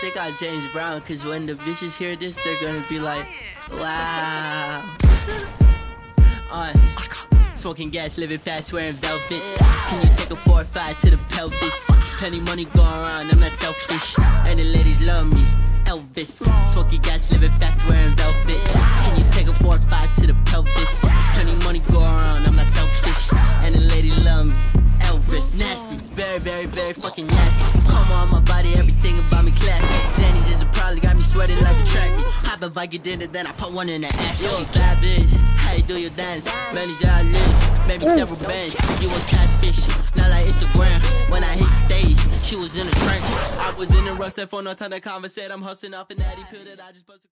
think I James Brown, cause when the bitches hear this, they're gonna be like, wow. Smoking gas, living fast, wearing velvet. Can you take a 4 or 5 to the pelvis? Plenty money going around, I'm not selfish. And the ladies love me, Elvis. Smoking gas, living fast, wearing velvet. Can you take a 4 or 5 to the pelvis? Plenty money going around, I'm not selfish. And the ladies love me, Elvis. Nasty, very, very, very fucking nasty. Karma on my body, everything about me classy. Danny's is a problem, got me sweating like a trackie. Pop if I get dinner, then I put one in the ass. Yo, bad bitch, how you do your dance? Manage your lips, maybe several bands. You a catfish, not like Instagram. When I hit stage, she was in a trench. I was in a rough set for no time to conversate. I'm hustling off an addy pill that I just busted.